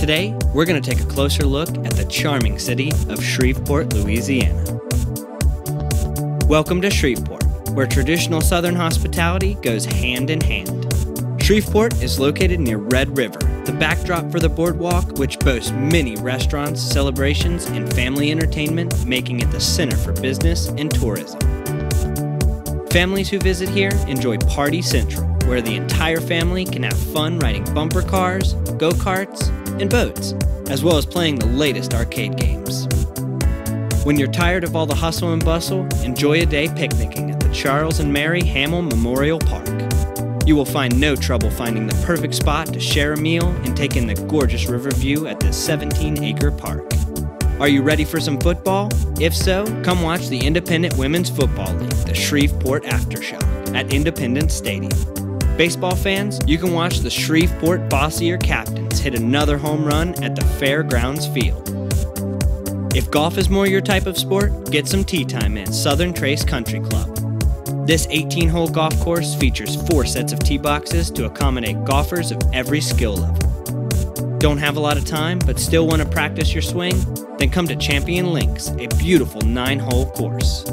Today, we're going to take a closer look at the charming city of Shreveport, Louisiana. Welcome to Shreveport, where traditional Southern hospitality goes hand in hand. Shreveport is located near Red River, the backdrop for the boardwalk, which boasts many restaurants, celebrations, and family entertainment, making it the center for business and tourism. Families who visit here enjoy Party Central, where the entire family can have fun riding bumper cars, go-karts, and boats, as well as playing the latest arcade games. When you're tired of all the hustle and bustle, enjoy a day picnicking at the Charles and Mary Hamel Memorial Park. You will find no trouble finding the perfect spot to share a meal and take in the gorgeous river view at this 17-acre park. Are you ready for some football? If so, come watch the Independent Women's Football League, the Shreveport Aftershock, at Independence Stadium. Baseball fans, you can watch the Shreveport Bossier Captains hit another home run at the Fairgrounds Field. If golf is more your type of sport, get some tee time at Southern Trace Country Club. This 18-hole golf course features 4 sets of tee boxes to accommodate golfers of every skill level. Don't have a lot of time but still want to practice your swing? Then come to Champion Links, a beautiful 9-hole course.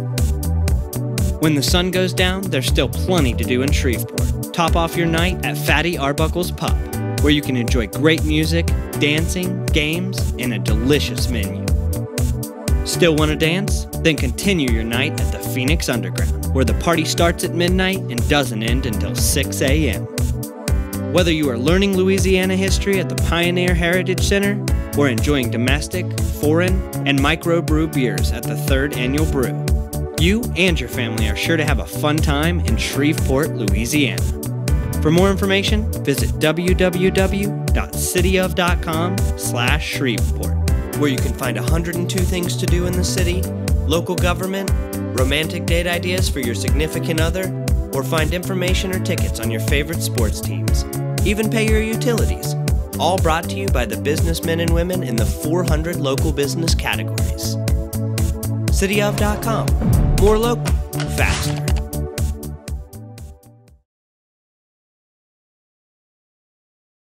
When the sun goes down, there's still plenty to do in Shreveport. Top off your night at Fatty Arbuckle's Pub, where you can enjoy great music, dancing, games, and a delicious menu. Still want to dance? Then continue your night at the Phoenix Underground, where the party starts at midnight and doesn't end until 6 a.m. Whether you are learning Louisiana history at the Pioneer Heritage Center or enjoying domestic, foreign, and microbrew beers at the Third Annual Brew, you and your family are sure to have a fun time in Shreveport, Louisiana. For more information, visit www.cityof.com/Shreveport. where you can find 102 things to do in the city, local government, romantic date ideas for your significant other, or find information or tickets on your favorite sports teams. Even pay your utilities. All brought to you by the businessmen and women in the 400 local business categories. Cityof.com. More local, faster.